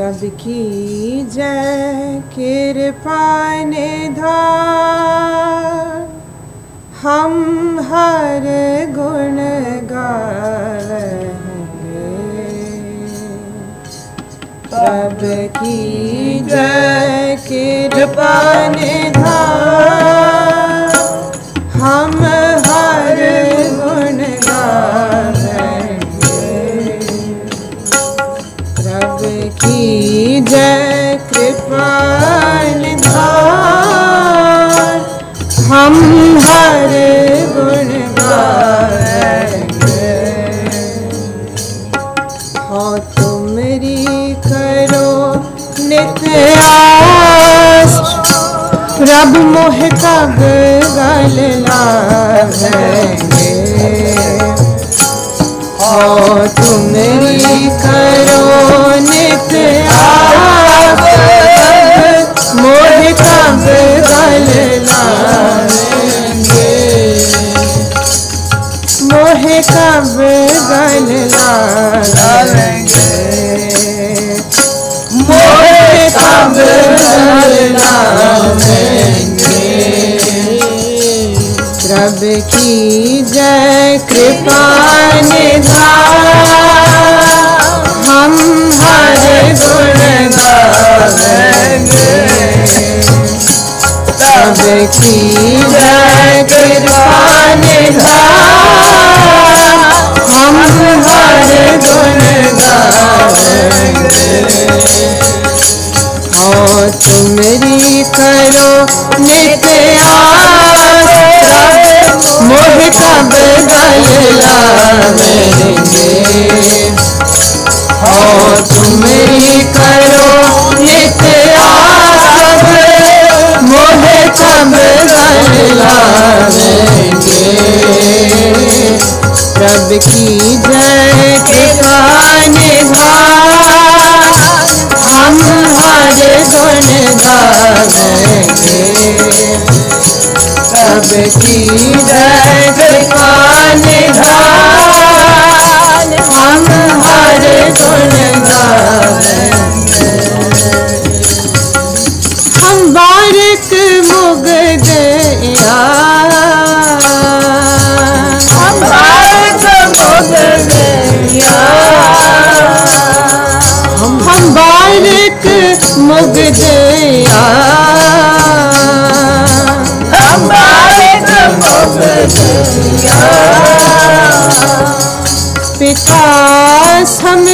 प्रभु की जय कृपा निधान, हम हर गुण गावेंगे। प्रभु की जय कृपा निधान, हम हर गुण गावेंगे। प्रभु की जय कृपा निधान, हम हर गुण गाएंगे। हो तुम्हारी करो नित्य आस, प्रभ मोह कब गल लावेंगे। हो तुम्हारी करो नित्य आस, मोह कब गल लावेंगे। मोह कब गल लावेंगे। मोह कब गल लावेंगे। प्रभु की जय कृपा निधान, हम हर गुण गावेंगे। प्रभु की जय कृपा निधान, हम हर गुण गावेंगे। और तुम्हारी करो नित्य आस, मोह कब गल लावेंगे। और तुम्हारी करो नित्य आस, मोह कब गल लावेंगे। प्रभु की जय कृपा निधान, हम हर गुण गावेंगे। प्रभु की जय कृपा निधान, हम हर गुण गावेंगे। हम बारिक मुगद या, हम बारिक मुगद या, हम बारिक मुगद या, हम बारिक मुगद या। पिता समझावेंगे,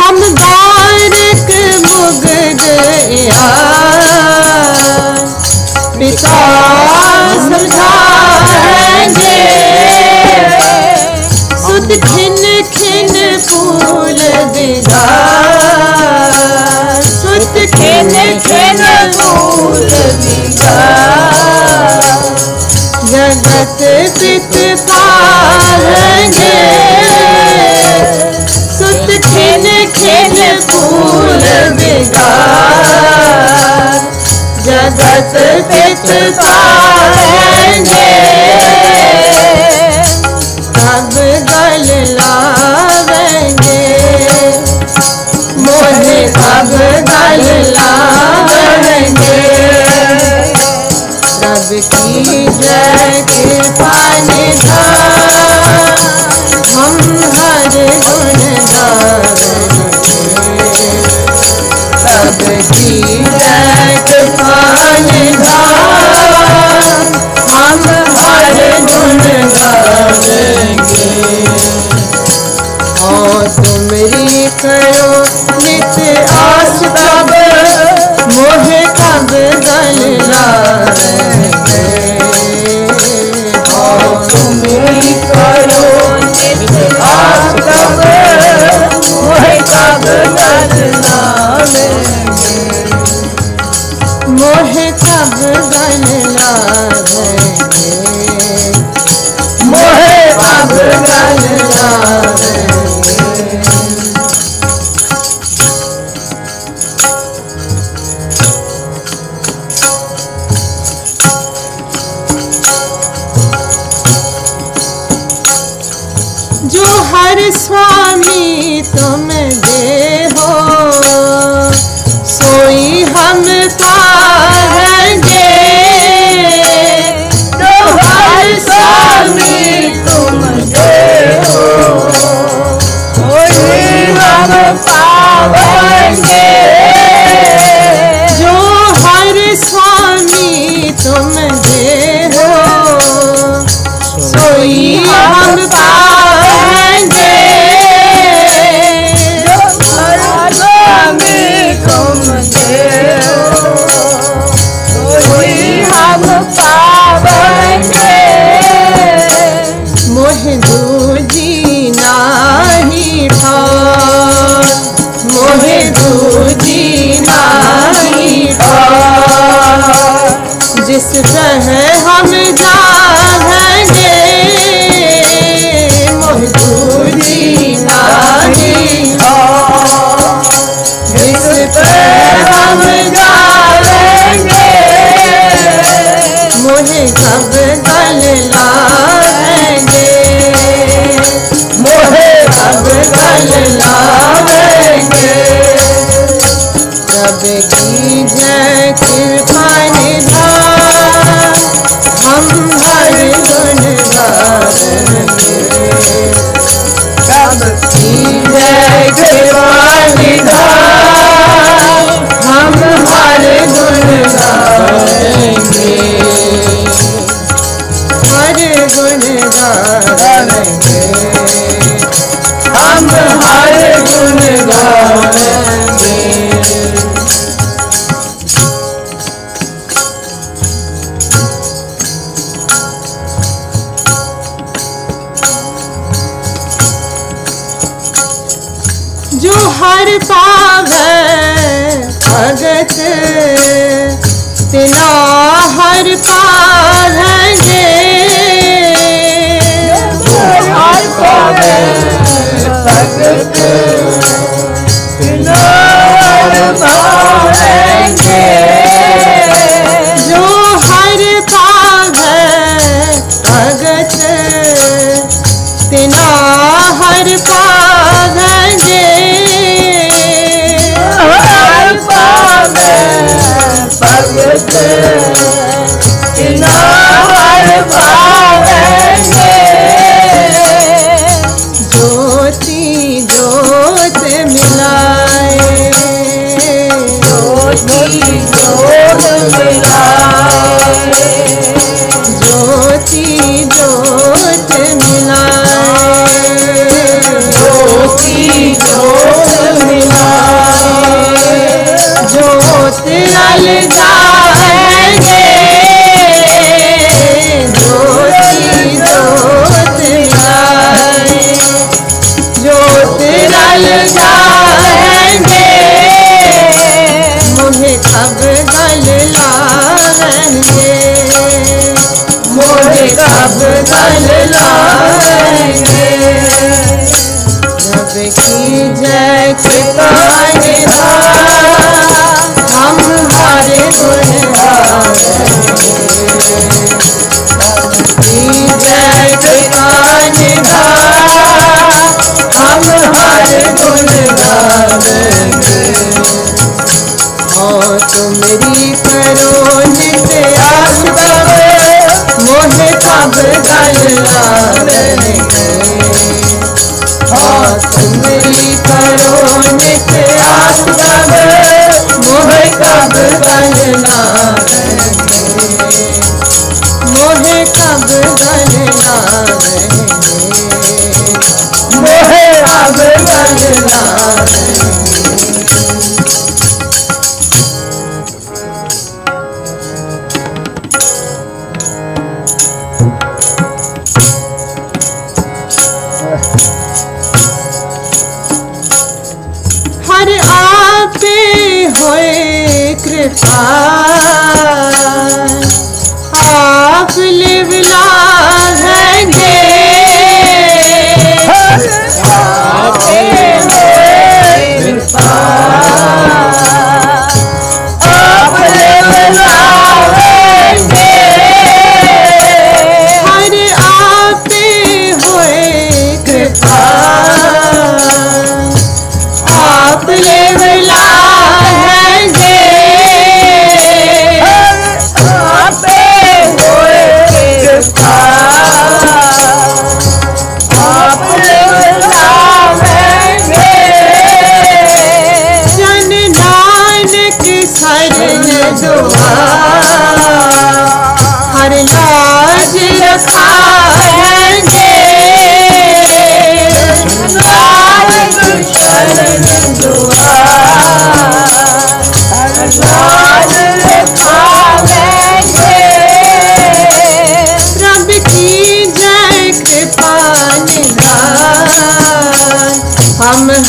हम बारिक मुगद या। पिता समझावेंगे, सुध खिन खिन फूल विदा, सुध खिन खिन फूल विदा। जगत पित पाएंगे, सुत खिन खिन फूल विकार। जगत पित पाएंगे, कब गल लावेंगे। मोह कब गल लावेंगे। प्रभु की जय कृपा निधान, हम हर गुण गावेंगे। प्रभु की जय कृपा निधान, हम हर जो हर स्वामी तुम दे हो, सोई हम पार दे, जो हर स्वामी तुम दे हो, सोई हम पार दे, जो हर स्वामी तुम दे हो, सोई हम जिस तरह हम जाएंगे मोहदूजी नहीं हो, जिस तरह हम जाएंगे मुझे सब गल लाएंगे, मुझे सब गल लाएंगे। रब की जय कृपा हम हर गुण गाएंगे, हर गुण गाएंगे, हम हर गुण गाएंगे। जो हर पावे भगत तिना हर पावे, जो हर पावे भगत तिना हर पावे, जो हर पावे भगत तिना हर पावे, भगत तिना हर पावेंगे। ज्योति ज्योत मिलाए, ज्योति ज्योत मिलाए, ज्योति ज्योत मिलाए, ज्योति ज्योत मिलाए, ज्योत लाल जाएंगे, ज्योति ज्योत लाए, ज्योत लाल जाएंगे, मुझे सब गल लाएंगे, मुझे सब गल लाएंगे। रब की जय कृपा निधान, हम हर गुण गाएंगे, जय कृपा निधान, हम हर गुण गाएंगे। और तुम्हारी करो नित्य आसब, मोहे सब गल लाएंगे, और तुम्हारी करो नित्य आसब, मोहे सब गल लाएंगे, मोहे सब गल लाएंगे, मोहे सब गल लाएंगे। कृपा आप लिवला है गे, आप कृपा आप लिवला है गे, हर आप होए कृपा हम